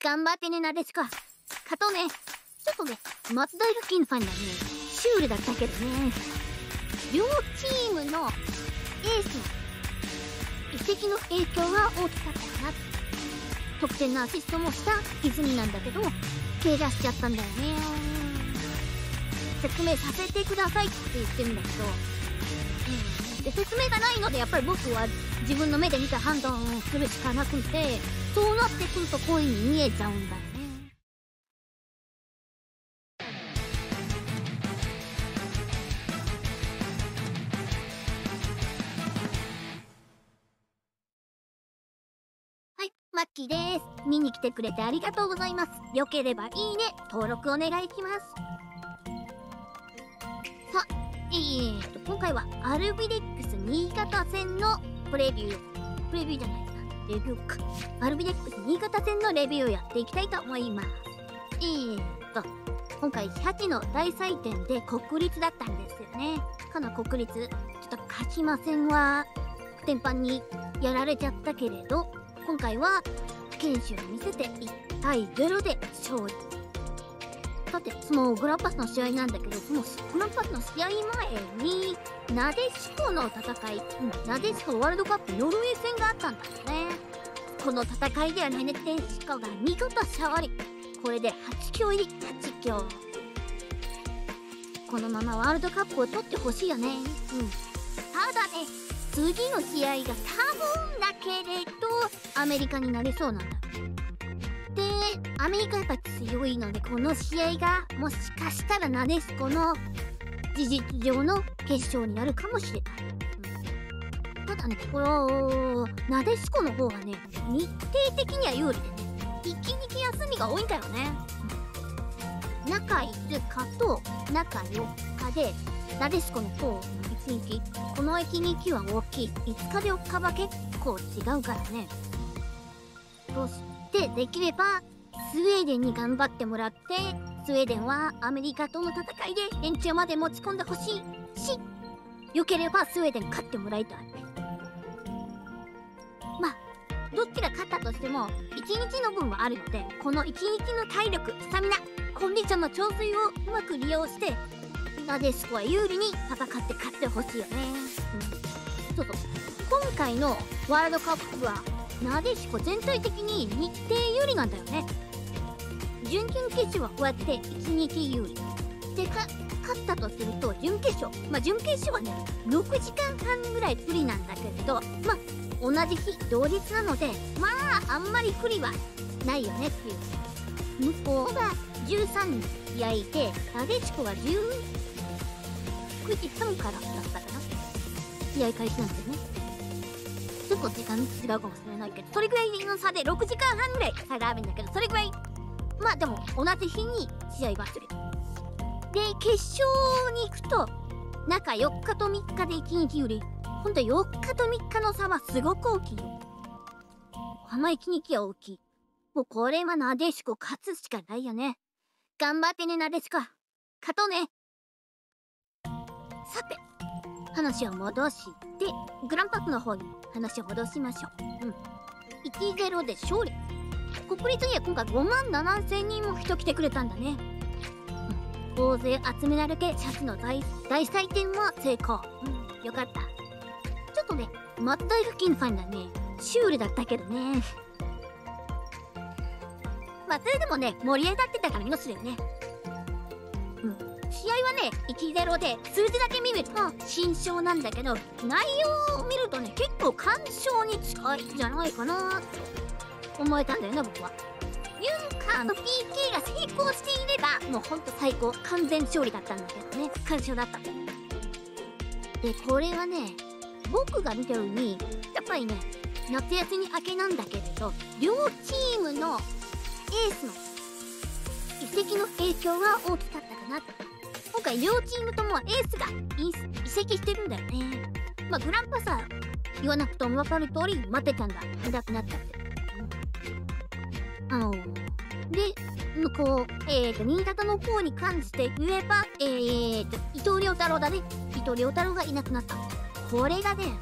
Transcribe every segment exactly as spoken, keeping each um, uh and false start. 頑張ってね、なでしこ。かとね、ちょっとね、松平健さんがね、シュールだったけどね。両チームのエース、移籍の影響が大きかったかな。得点のアシストもした泉なんだけど、怪我しちゃったんだよね。説明させてくださいって言ってるんだけど、うん、で説明がないのでやっぱり僕は自分の目で見た判断をするしかなくて、そうなってくると恋に見えちゃうんだよね。はい、マッキーです。見に来てくれてありがとうございます。よければいいね登録お願いします。さあ、えーと、今回はアルビレックス新潟戦のプレビュー、プレビューじゃないな、レビューか。アルビレックス新潟戦のレビューをやっていきたいと思います。えーと、今回シャチの大祭典で国立だったんですよね。かな国立、ちょっと鹿島戦は、天板にやられちゃったけれど、今回は、堅守を見せていちたいゼロで勝利。さて、そのグランパスの試合なんだけど、そのグランパスの試合前になでしこの戦い、うん、なでしこワールドカップノルウェー戦があったんだよね。この戦いではなでしこが見事勝利。これではち強入り、はち強。このままワールドカップを取ってほしいよね。うん、ただね、次の試合が多分だけれどアメリカになりそうなんだ。アメリカやっぱ強いので、この試合がもしかしたらなでしこの事実上の決勝になるかもしれない。ただね、このなでしこの方はね、日程的には有利でね、いちにち休みが多いんだよね。なかいつかとなかよっかで、なでしこの方のいちにち、このいちにちは大きい。いつかでよっかは結構違うからね。そして、できれば、スウェーデンに頑張ってもらって、スウェーデンはアメリカとの戦いで延長まで持ち込んでほしいし、良ければスウェーデン勝ってもらいたい。まあ、どっちが勝ったとしても、いちにちの分はあるので、このいちにちの体力、スタミナ、コンディションの調整をうまく利用して、なでしこは有利に戦って勝ってほしいよね。うん、そうそう。今回のワールドカップは、なでしこ全体的に日程有利なんだよね。準々決勝はこうやっていちにち有利で、か勝ったとすると準決勝、まあ準決勝はねろくじかんはんぐらい不利なんだけれど、まあ同じ日同日なので、まああんまり不利はないよねっていう。向こうがじゅうさんにち焼いて、なでしこがじゅうくじはんからだったかな、試合開始なんですよね。ちょっと時間違うかもしれないけど、それぐらいの差でろくじかんはんぐらい差があるんだけど、それぐらい、まあでも同じ日に試合がする。で、決勝に行くと中よっかとみっかでいちにちより、ほんとよっかとみっかの差はすごく大きいよ。あんまいちにちは大きい。もうこれはなでしこ勝つしかないよね。頑張ってね、なでしこ。勝とうね。さて、話を戻して、グランパスの方に話を戻しましょう。うん。いちたいゼロで勝利。国立には今回ごまんななせんにんも人来てくれたんだね。うん、大勢集められて、シャチの 大, 大祭典も成功。うん、よかった。ちょっとね、マッタイフキンさんがね、シュールだったけどね。まあ、それでもね、盛り上がってたから見事だよね。うん。試合はね、いちたいゼロで、数字だけ見ると、新勝なんだけど、内容を見るとね、結構完勝に近いんじゃないかな思えたんだよね、僕は。ユンカーの ピーケー が成功していれば、もうほんと最高。完全勝利だったんだけどね。完勝だった。で、これはね、僕が見たように、やっぱりね、夏休み明けなんだけれど、両チームのエースの移籍の影響が大きかったかなって。今回両チームともエースが移籍してるんだよね。まあ、グランパスは言わなくても分かる通り、待ってたんだ。いなくなったって。あのー、で、こう、えーと、新潟の方に関して言えば、えーと、伊藤遼太郎だね。伊藤遼太郎がいなくなった。これがね、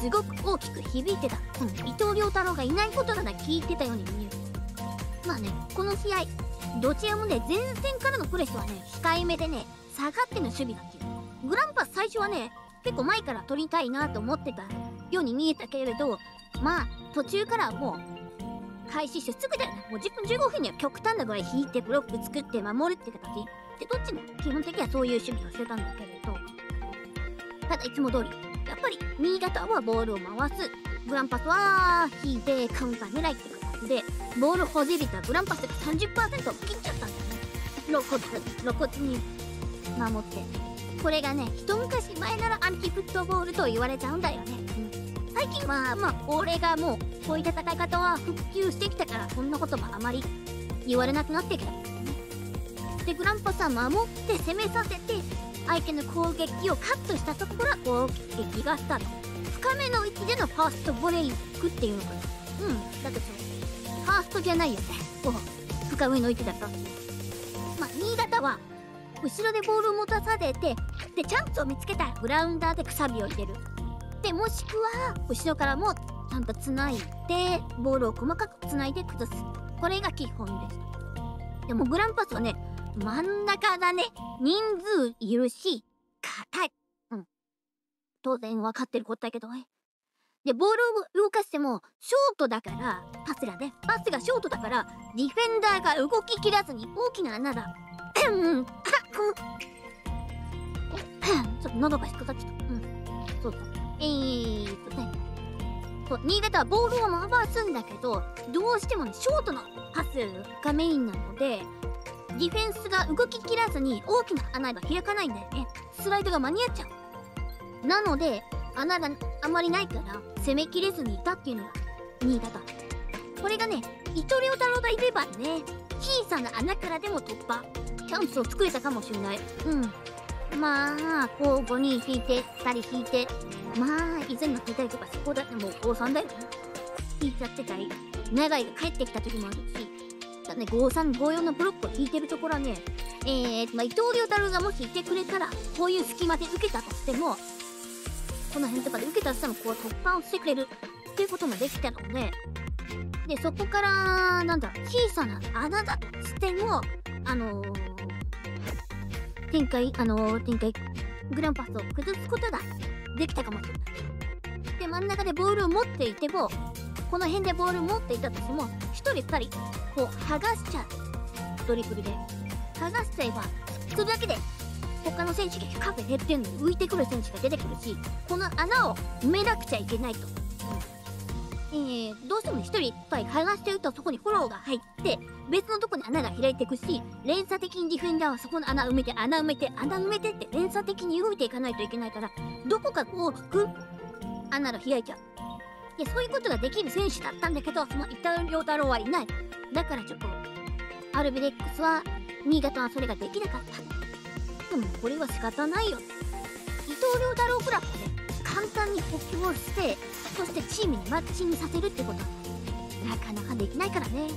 すごく大きく響いてた。うん、伊藤遼太郎がいないことなら聞いてたように見える。はね、この試合どちらもね、前線からのプレスはね控えめでね、下がっての守備だっけ。グランパス最初はね結構前から取りたいなと思ってたように見えたけれど、まあ途中からはもう開始してすぐだよね。もうじゅっぷんじゅうごふんには極端なぐらい引いてブロック作って守るって形で、どっちも基本的にはそういう守備をしてたんだけれど、ただいつも通りやっぱり新潟はボールを回す、グランパスは引いてカウンター狙いって形で、ボール保持率はグランパスが さんじゅっパーセント を切っちゃったんだよね。露骨露骨に守って、これがね、一昔前ならアンチフットボールと言われちゃうんだよね。うん、最近はまあ俺がもうこういう戦い方は復旧してきたから、こんなこともあまり言われなくなってきたんだよね。でグランパスは守って攻めさせて相手の攻撃をカットしたところは攻撃がスタート。深めの位置でのファーストブレイクっていうのかな。うん、だけどファーストじゃないよね。こう深めの位置だった。まあ新潟は後ろでボールを持たされて、でチャンスを見つけたらグラウンダーでくさびを入れる、でもしくは後ろからもちゃんとつないでボールを細かくつないで崩す、これが基本です。でもグランパスはね、真ん中だね、人数いるし硬い、うん、当然分かってることだけどね。でボールを動かしてもショートだから、パスがねパスがショートだからディフェンダーが動ききらずに大きな穴だ。うん、ちょっと喉が引っかかっちゃった。うん、そうだ。えーっとね、そう新潟はボールを回すんだけど、どうしてもねショートのパスがメインなので、ディフェンスが動ききらずに大きな穴が開かないんだよね。スライドが間に合っちゃう。なので穴があまりないから攻めきれずにいたっていうのが新潟。これがね、伊藤遼太郎がいればね、小さな穴からでも突破。チャンスを作れたかもしれない。うん。まあ、こうごにん引いて、ふたり引いて、まあ、以前の引いたりとか、そこだってもうごたいさんだよね。引いちゃってたり、長井が帰ってきた時もあるし、だね、ごたいさん、ごたいよんのブロックを引いてるところはね、えー、まあ、伊藤遼太郎がもしいてくれたら、こういう隙間で受けたとしても、この辺とかで受けたとしても、こう突破をしてくれるっていうこともできたので、で、そこから、なんだ、小さな穴だとしても、あのー、展開、あのー、展開、グランパスを崩すことができたかもしれない。で、真ん中でボールを持っていても、この辺でボールを持っていたとしても、ひとりふたり、こう、剥がしちゃう。ドリブルで。剥がしちゃえば、それだけで、他の選手がカフェ減ってんのに浮いてくる選手が出てくるし、この穴を埋めなくちゃいけないと。えー、どうしてもひとりいっぱい剥がして打ったとこにフォローが入って、別のとこに穴が開いていくし、連鎖的にディフェンダーはそこの穴埋めて、穴埋めて、穴埋めてって連鎖的に動いていかないといけないから、どこかこう、グッ、穴が開いちゃう。いや、そういうことができる選手だったんだけど、その伊藤遼太郎はいない。だからちょっと、アルビレックスは、新潟はそれができなかった。でも、これは仕方ないよ。伊藤遼太郎クラブで、簡単に補強をして、そしてチームにマッチングさせるってことはなかなかできないからね。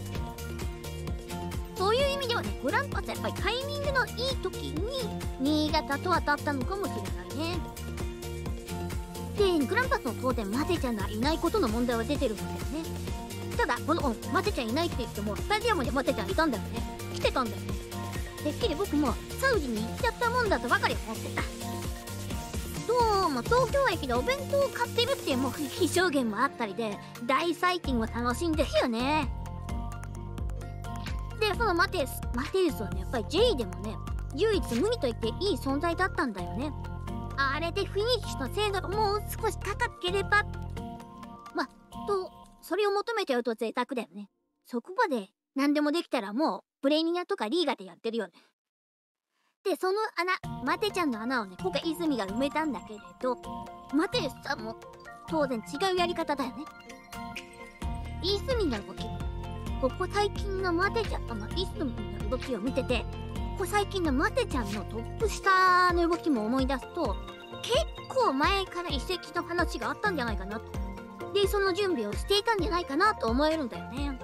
そういう意味ではね、グランパスはやっぱりタイミングのいい時に新潟と当たったのかもしれないね。でグランパスの当然マテちゃんがいないことの問題は出てるんだよね。ただこのマテちゃんいないって言ってもスタジアムでマテちゃんいたんだよね、来てたんだよね。てっきり僕もサウジに行っちゃったもんだとばかり思ってた。どうも東京駅でお弁当を買ってるっていうもう非証言もあったりで、大最近は楽しいんですよね。でそのマテウスマテウスはね、やっぱり J でもね唯一無二と言っていい存在だったんだよね。あれでフィニッシュの精度がもう少し高ければ、まあとそれを求めてやると贅沢だよね。そこまで何でもできたらもうプレミアとかリーガでやってるよね。で、その穴、マテちゃんの穴をね、今回泉が埋めたんだけれど、マテさんも当然違うやり方だよね。泉の動き。ここ最近のマテちゃん、あの、泉の動きを見てて、ここ最近のマテちゃんのトップ下の動きも思い出すと、結構前から移籍の話があったんじゃないかなと。で、その準備をしていたんじゃないかなと思えるんだよね。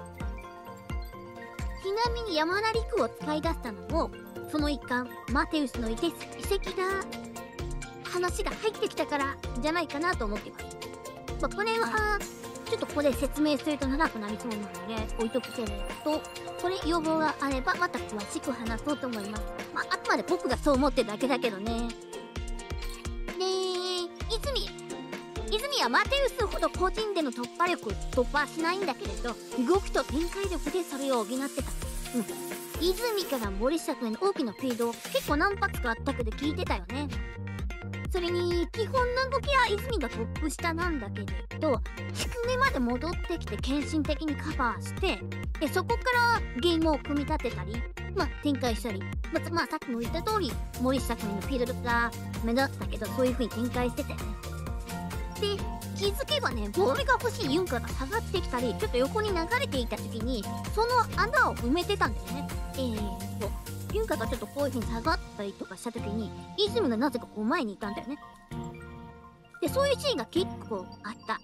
ちなみに山田陸を使い出したのも、その一環、マテウスの移籍だ話が入ってきたからじゃないかなと思ってます。まあ、これはちょっとここで説明すると長くなりそうなので置いとくけれど、これ要望があればまた詳しく話そうと思います。まああくまで僕がそう思ってるだけだけどね。ねえ、泉泉はマテウスほど個人での突破力突破はしないんだけれど、動きと展開力でそれを補ってた。うん、泉から森下君への大きなフィード結構何発かあったけど聞いてたよね。それに基本の動きは泉がトップ下なんだけれど、低めまで戻ってきて献身的にカバーして、でそこからゲームを組み立てたり、まあ、展開したり、まあ、まあ、さっきも言った通り森下君のフィードが目立ったけど、そういう風に展開してたよね。で気づけばね、ボールが欲しいユンカが下がってきたりちょっと横に流れていた時にその穴を埋めてたんだよね。えーとユンカがちょっとこういう風に下がったりとかした時に泉がなぜかこう前にいたんだよね。でそういうシーンが結構あった。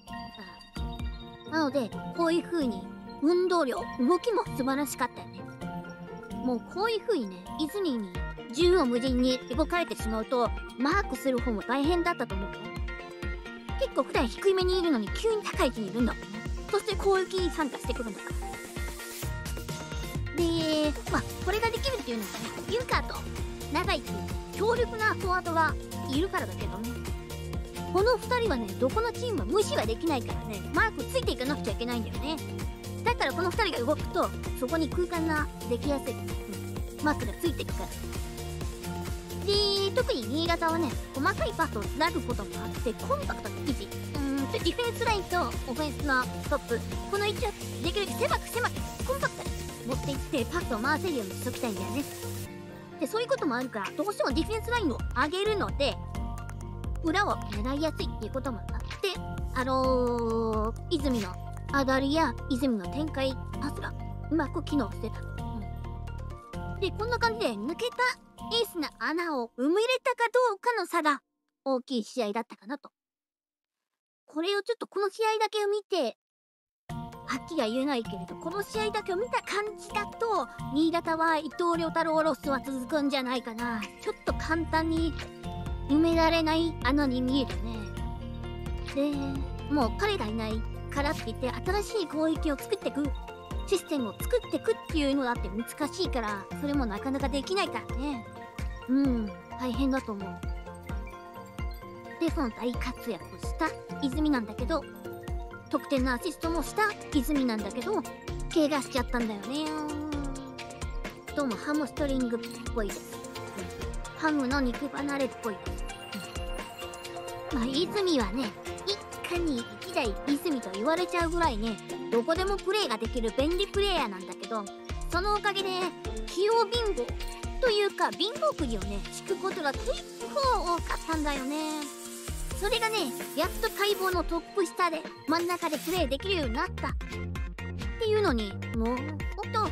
なのでこういう風に運動量動きも素晴らしかったよね。もうこういう風にね、泉に縦横無尽に動かれてしまうとマークする方も大変だったと思うよ。結構普段低い目にいるのに急に高い位置にいるんだもんね。そして攻撃に参加してくるんだから。で、まあ、これができるっていうのはね、ユンカーと長いっていう強力なフォワードがいるからだけどね。このふたりはね、どこのチームも無視はできないからね、マークついていかなくちゃいけないんだよね。だからこのふたりが動くと、そこに空間ができやすい。うん、マークがついていくから。で、特に新潟はね、細かいパスをつなぐこともあって、コンパクトな位置。うーんと、ディフェンスラインとオフェンスのストップ。この位置はできるだけ狭く狭く、コンパクトに持っていって、パスを回せるようにしときたいんだよね。で、そういうこともあるから、どうしてもディフェンスラインを上げるので、裏を狙いやすいっていうこともあって、あのー、泉の上がりや泉の展開、パスがうまく機能してた。うん、で、こんな感じで抜けたエースな穴を埋めれたかどうかの差が大きい試合だったかなと。これをちょっとこの試合だけを見てはっきりは言えないけれど、この試合だけを見た感じだと新潟は伊藤涼太郎ロスは続くんじゃないかな。ちょっと簡単に埋められない穴に見えたね。でもう彼がいないからって言って新しい攻撃を作ってくシステムを作ってくっていうのだって難しいから、それもなかなかできないからね。うん、大変だと思う。で、その大活躍した泉なんだけど、得点のアシストもした泉なんだけど、怪我しちゃったんだよね。どうもハムストリングっぽいです。うん、ハムの肉離れっぽいです。うん、まあ、泉はね、一家に一台泉と言われちゃうぐらいね、どこでもプレーができる便利プレイヤーなんだけど、そのおかげで器用貧乏というか貧乏くじをね引くことが結構多かったんだよね。それがねやっと待望のトップ下で真ん中でプレーできるようになったっていうのに、もうおっと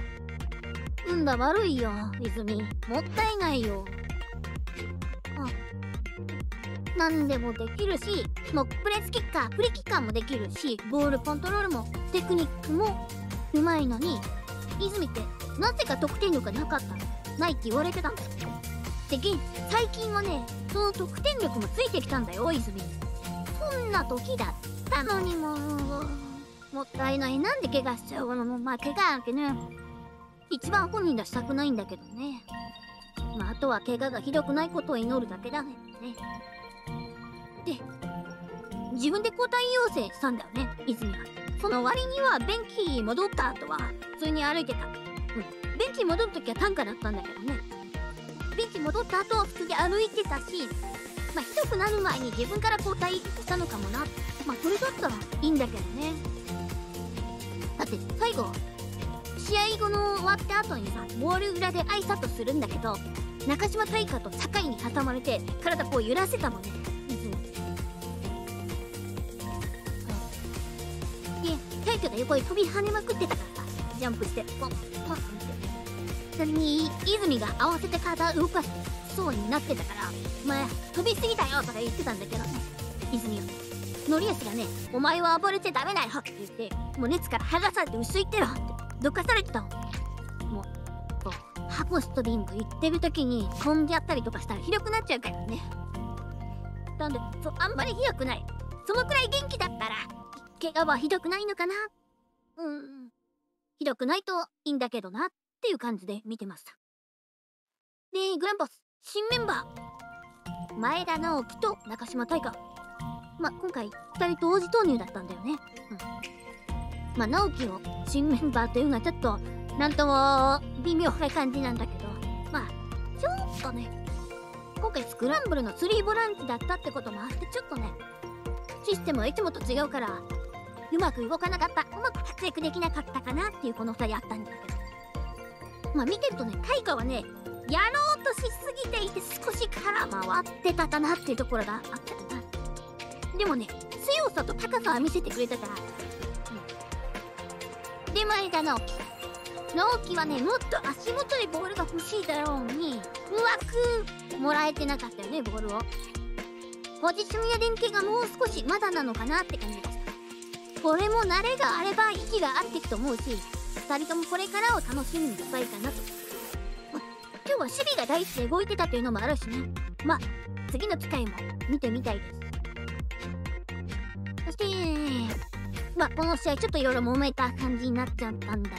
運が悪いよ泉、もったいないよ。あ、何でもできるし、もうプレスキッカーフリーキッカーもできるし、ボールコントロールもテクニックもうまいのに、泉ってなぜか得点力がなかったのないって言われてたんだよ。で、最近はね、その得点力もついてきたんだよ、泉。そんな時だったのにもう、もったいない。なんで怪我しちゃうのもう、まあ、怪我なんてね、一番本人出したくないんだけどね。まあ、あとは怪我がひどくないことを祈るだけだね。で、自分で交代要請したんだよね、泉は。その割には、ベンキー戻った後は、普通に歩いてた。うん。ベンチに戻るときは単価だったんだけどね。ベンチに戻った後は普通に歩いてたし、まあ、ひどくなる前に自分から交代したのかもな。まあ、それだったらいいんだけどね。だって最後、試合後の終わった後にさ、ボール裏で挨拶するんだけど、中島大花と坂井に挟まれて、体こう揺らせたもんね。うん、で、大花が横に飛び跳ねまくってたからさ、ジャンプして、ポン、ポンって。それに泉が合わせて体動かしそうになってたから、お前飛びすぎたよとか言ってたんだけどね、泉は。ノリアシがね、お前は暴れちゃダメだよって言って、もう熱から剥がされて後ろ行ってろってどかされてたの。もう、こう、ハムストリング行ってる時に飛んじゃったりとかしたらひどくなっちゃうからね。なんで、そう、あんまりひどくない。そのくらい元気だったら、怪我はひどくないのかな。うん、ひどくないといいんだけどなっていう感じで見てました。で、グランボス新メンバー前田直樹と中島大花、まあ今回ふたり同時投入だったんだよね、うん、まあ直樹を新メンバーというのはちょっとなんとも微妙な感じなんだけど、まあちょっとね今回スクランブルのスリーボランチだったってこともあって、ちょっとねシステムはいつもと違うからうまく動かなかった、うまく活躍できなかったかなっていうこのふたりあったんだけど、まあ見てるとね大花はねやろうとしすぎていて少し空回ってたかなっていうところがあったかな。でもね強さと高さは見せてくれたから、うん、で前田直樹直樹はねもっと足元でボールが欲しいだろうにうまくもらえてなかったよねボールを。ポジションや連携がもう少しまだなのかなって感じがした。これも慣れがあれば息が合っていくと思うし、ふたりともこれからを楽しみにしたいかなと。今日は守備が第一で動いてたというのもあるしね、まあ次の機会も見てみたいです。そしてまあこの試合ちょっといろいろ揉めた感じになっちゃったんだ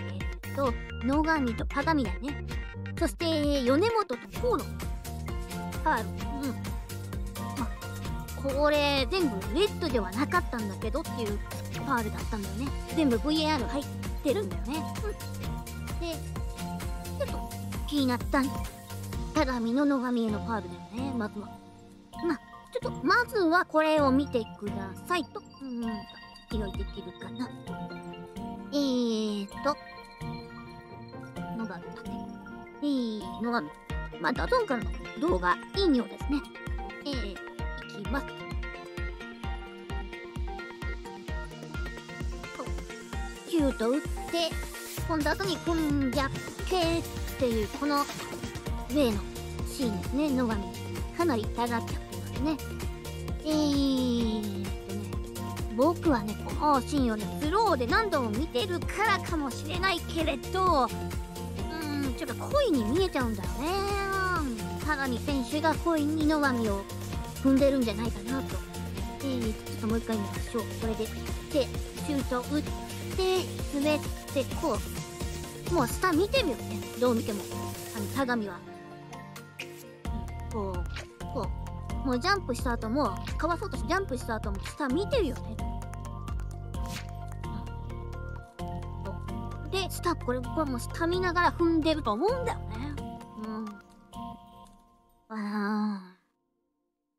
けど、野上と鏡だね、そして米本と河野、あうん、まあこれ全部レッドではなかったんだけどっていうファールだったんだよね。全部 ブイエーアール 入ってるんだよね、うん、でちょっと気になったんだ。ただ美濃の神へのファールだよね。まずはまあちょっとまずはこれを見てくださいと。うーん、用意できるかな。えーと野上だね、えー野上、まあダゾーンからの動画いい匂いですね。えーいきます。キュート打って今度後にこんじゃけーっていうこの上のシーンですね。野上かなり下がっちゃってますね。えーとね僕はねこのシーンよりスローで何度も見てるからかもしれないけれど、うーんちょっと故意に見えちゃうんだよね。鏡選手が故意に野上を踏んでるんじゃないかなと。えーちょっともう一回見ましょう。これででシュート打って滑ってこう、もう下見てみようね。どう見てもあの鏡はこうこう、もうジャンプした後もかわそうとしてジャンプした後も下見てるよね。で下これこれも下見ながら踏んでると思うんだよね。うん、あ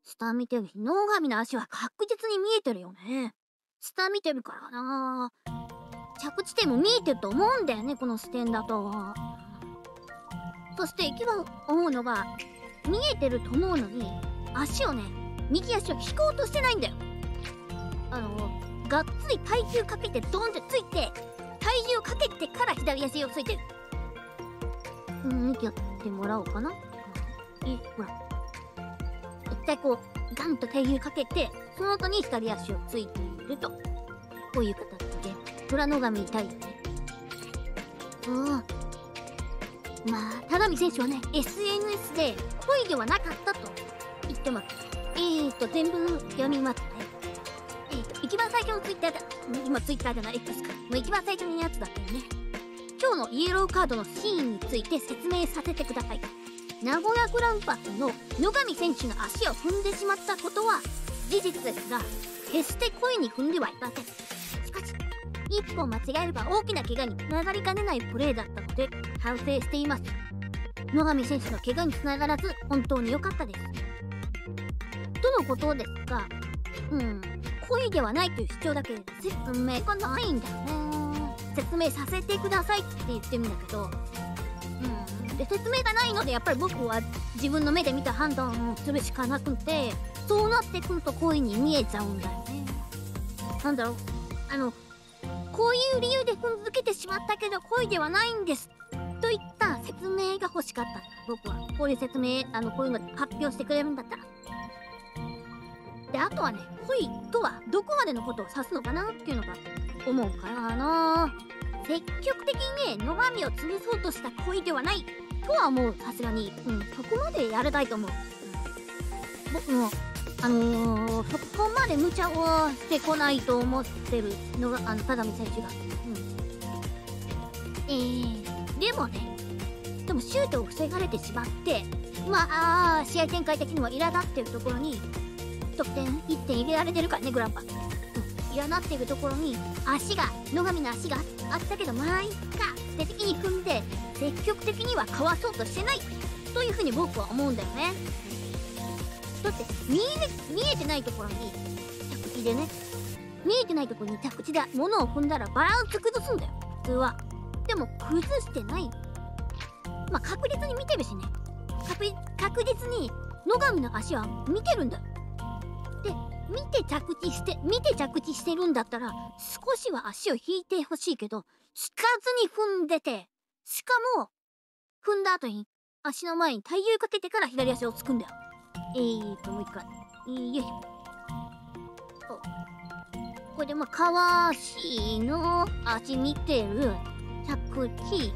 下見てる野上の足は確実に見えてるよね。下見てるからなあ、着地点も見えてると思うんだよねこの視点だと。そして一番思うのが見えてると思うのに足をね右足を引こうとしてないんだよ。あのがっつり体重かけてドンってついて体重かけてから左足をついてる。うん、やってもらおうかな。えほら一回こうガンと体重かけてその後に左足をついていると、こういう形で。虎野上痛いよね。うん。まあ、田上選手はね、エスエヌエス で故意ではなかったと言ってます。えーと、全部読みますね。えーと、一番最初のツイッターだ。今ツイッターじゃない、X か。もう一番最初のやつだったよね。今日のイエローカードのシーンについて説明させてください。名古屋グランパスの野上選手の足を踏んでしまったことは事実ですが、決して故意に踏んではいません。一歩間違えれば大きな怪我につながりかねないプレーだったので反省しています。野上選手の怪我につながらず本当に良かったですとのことですが、うん故意ではないという主張だけで説明がないんだよね。説明させてくださいって言ってるんだけど、うんで説明がないのでやっぱり僕は自分の目で見た判断をするしかなくて、そうなってくると故意に見えちゃうんだよね。なんだろう、あのこういう理由で踏んづけてしまったけど故意ではないんですといった説明が欲しかった。僕はこういう説明、あのこういうの発表してくれるんだったら。であとはね故意とはどこまでのことを指すのかなっていうのが思うからな。積極的にね野上を潰そうとした故意ではないとは思う。さすがに、うん、そこまでやれたいと思う、うん、僕もあのーこまで無茶をしてこないと思ってるのがあの田上選手が、うん、えー、でもね、でもシュートを防がれてしまって、まあ試合展開的にも苛立ってるところに得点いってん入れられてるからね、グランパ、うん、苛立ってるところに足が、野上の足があったけど、まあいっかって的に組んで積極的にはかわそうとしてないというふうに僕は思うんだよね。だって見え、見えてないところに着地でね、見えてないところに着地で物を踏んだらバランス崩すんだよ普通は。でも崩してない、まあ確実に見てるしね、確、確実に野上の足は見てるんだよ。で見て着地して見て着地してるんだったら少しは足を引いてほしいけど、引かずに踏んでて、しかも踏んだ後に足の前に体重かけてから左足をつくんだよ。えーともう一回、えー、よいしょ。これでまあかわしの足見てる、着地、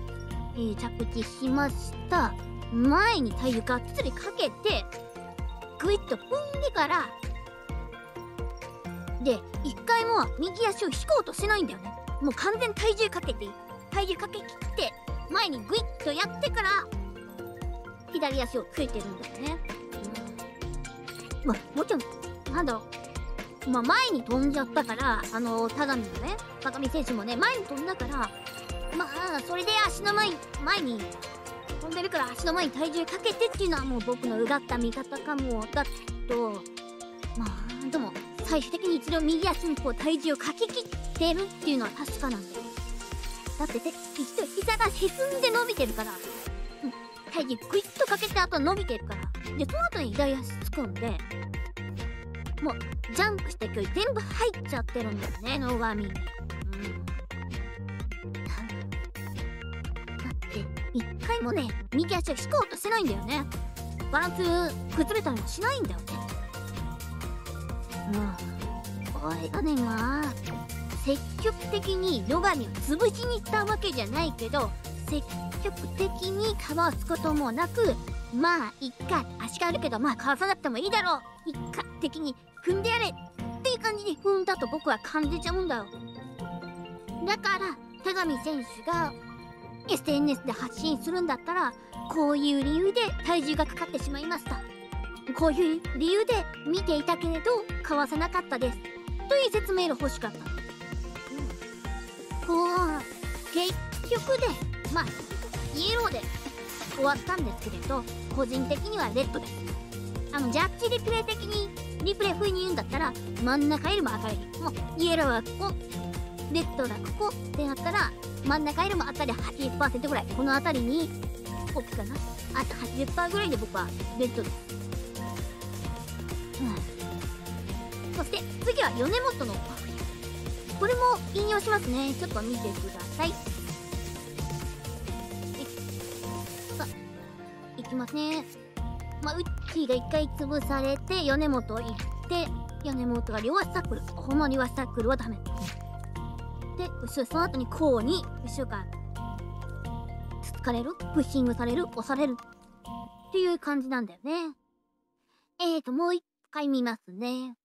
えー、着地しました、前に体重がっつりかけてグイッと踏んでから、で一回も右足を引こうとしてないんだよね。もう完全に体重かけて、体重かけきって前にグイッとやってから左足をついてるんだよね。まあもちろんなんだろう、まあ前に飛んじゃったから、あの田上のね、高見選手もね前に飛んだから、まあそれで足の前前に飛んでるから足の前に体重かけてっていうのはもう僕のうがった見方かもだと、まあでも最終的に一度右足にこう体重をかけきってるっていうのは確かなんだよ。だってで一度膝がへすんで伸びてるから、うん、体重グイッとかけた後伸びてるから、でその後に左足つくんで、もうジャンプした勢い全部入っちゃってるんだよね、ノーガーミーに。うん、だって一回もね右足を引こうとしてないんだよね。バランス崩れたりもしないんだよね。うん、これがね、まあ積極的に野上を潰しに行ったわけじゃないけど、積極的にかわすこともなく、まあいっか、足があるけどまあかわさなくてもいいだろう、いっか的に踏んでやれっていう感じに踏んだと僕は感じちゃうんだよ。だから田上選手が エスエヌエス で発信するんだったら、こういう理由で体重がかかってしまいました、こういう理由で見ていたけれどかわさなかったですという説明が欲しかった。こう結局で、まあイエローで終わったんですけれど、個人的にはレッドです。あのジャッジリプレイ的にリプレイ風に言うんだったら、真ん中よりも当たり、もうイエローはここ、レッドがここってなったら、真ん中よりも当たり はちじゅっパーセント ぐらい、この辺りに大きくかな、あと はちじゅっパーセント ぐらいで僕はレッドです、うん、そして次は米本のこれも引用しますね。ちょっと見てください。さあ、いきますね。まあ、ウッチーが一回潰されて、米本行って、米本が両足タックル。ほんま両足タックルはダメ。で、後ろ、その後にこうに、後ろから、つつかれる、プッシングされる、押される。っていう感じなんだよね。えーと、もう一回見ますね。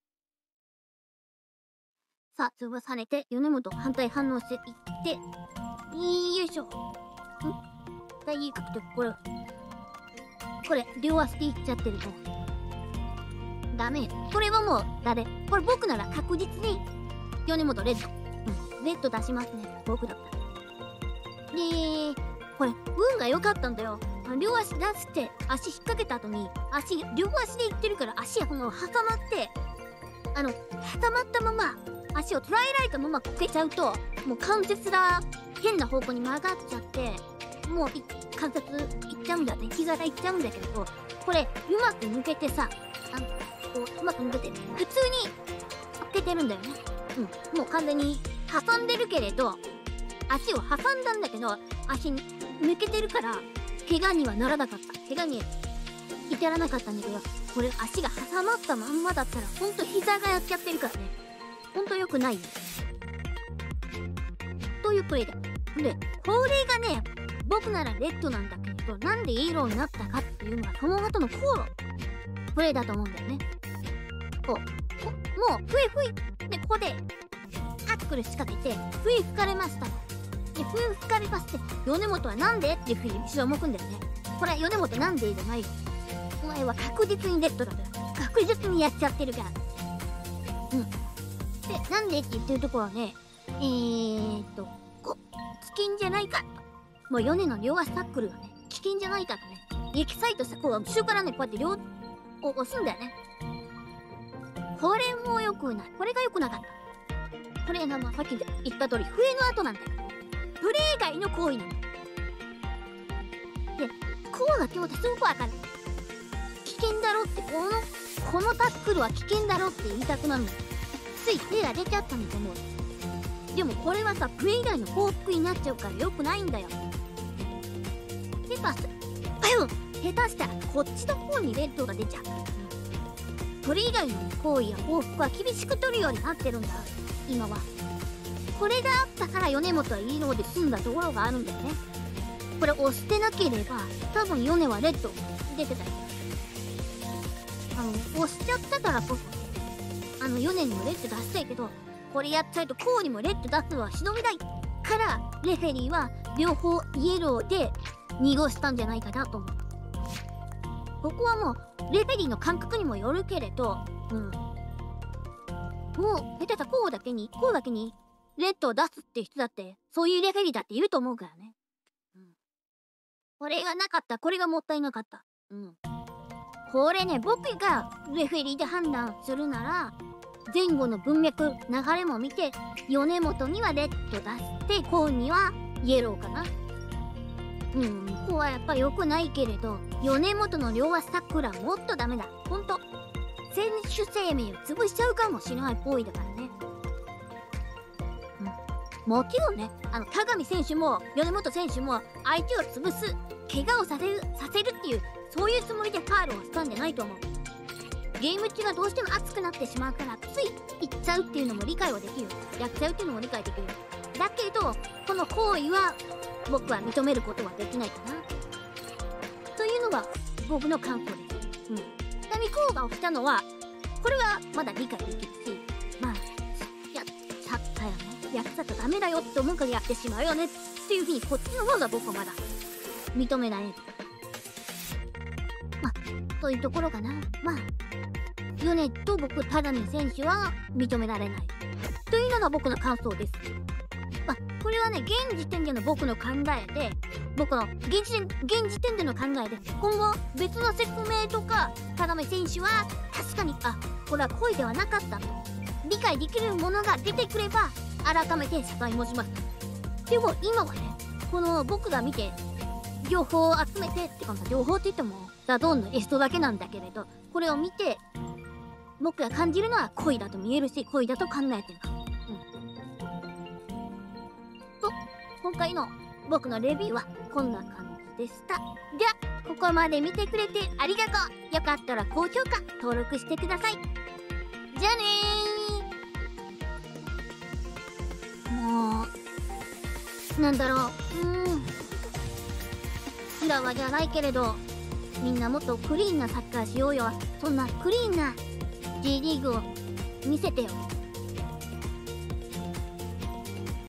さあ、潰されて、米本反対反応していって、よいしょ。ん大獲得、これ。これ、両足でいっちゃってると。ダメよ。これはもう、誰これ僕なら確実に、米本レッド。うん、レッド出しますね。僕だったら。で、これ、運が良かったんだよ。両足出して、足引っ掛けた後に、足、両足でいってるから、足がこの、挟まって、あの、挟まったまま、足を捉えられたままこけちゃうと、もう関節が変な方向に曲がっちゃって、もう関節いっちゃうんだね、膝がいっちゃうんだけど、これうまく抜けてさ、あのこううまく抜けて普通にこけてるんだよね。うん、もう完全に挟んでるけれど、足を挟んだんだけど足抜けてるから怪我にはならなかった、怪我に至らなかったんだけど、これ足が挟まったまんまだったらほんと膝がやっちゃってるからね、ほんと良くないというプレイだ。で、これがね、僕ならレッドなんだけど、なんでイエローになったかっていうのは、その後のこう、プレイだと思うんだよね。こう、もも笛吹いて、ここでタックル仕掛けて笛吹かれました。で笛吹かれまして、米本はなんでっていうふうに後ろ向くんだよね。これは米本なんでじゃないよ、お前は確実にデッドだから、確実にやっちゃってるから。うんで、なんでって言ってるところはね、えーっとこ危険じゃないかと、もう米の両足タックルがね危険じゃないかとね、エキサイトしたこう後ろからねこうやって両を押すんだよね。これも良くない、これが良くなかった。これがまあさっき言った通り笛の後なんだよ、プレー外の行為なんだよ。でこうが今日すごく分かる、危険だろって、このこのタックルは危険だろって言いたくなるの、つい手が出ちゃったんだと思う。でもこれはさ、プレー以外の報復になっちゃうから良くないんだよ。でさ、下手したらこっちの方にレッドが出ちゃう。それ以外の行為や報復は厳しく取るようになってるんだ今は。これがあったから米本はいいので済んだところがあるんだよね。これ押してなければ多分米はレッド出てたよ。あの押しちゃったからこそあの米にもレッド出したいけど、これやっちゃうとこうにもレッド出すのは忍びないから、レフェリーは両方イエローで濁したんじゃないかなと思う。ここはもうレフェリーの感覚にもよるけれど、うん、もう下手したこうだけにこうだけにレッドを出すって人だってそういうレフェリーだっていると思うからね、うん、これがなかった、これがもったいなかった、うん、これね僕がレフェリーで判断するなら前後の文脈流れも見て、米本にはレッド出して、こうにはイエローかな。うん、ここはやっぱ良くないけれど、米本の両足タックルはもっとダメだ。ほんと選手生命を潰しちゃうかもしれない行為だからね、うん、もちろんね、あの鏡選手も米本選手も相手を潰す、怪我をさせるさせるっていう、そういうつもりでファールをしたんじゃないと思う。ゲーム中はどうしても熱くなってしまうから、ついいっちゃうっていうのも理解はできる、やっちゃうっていうのも理解できる。だけどこの行為は僕は認めることはできないかなというのが僕の感想です、うん、ちなみにこうが起きたのはこれはまだ理解できるし、まあやっちゃったよね、やっちゃったらダメだよって思うからやってしまうよねっていうふうに、こっちの方が僕はまだ認められる、まあというところかな。まあ米と僕ただの選手は認められないというのが僕の感想です。まあこれはね、現時点での僕の考えで、僕の現時点、現時点での考えで、今後別の説明とか、鏡選手は確かに、あ、これは故意ではなかったと理解できるものが出てくれば、改めて謝罪もします。でも今はね、この僕が見て、情報を集めて、ってか、情報って言っても、ダドンのエストだけなんだけれど、これを見て、僕が感じるのは故意だと見えるし、故意だと考えてるから。今回の僕のレビューはこんな感じでした。では、ここまで見てくれてありがとう。よかったら高評価、登録してください。じゃあねー。もう、なんだろう、うん。スラワじゃないけれど、みんなもっとクリーンなサッカーしようよ。そんなクリーンな J リーグを見せてよ。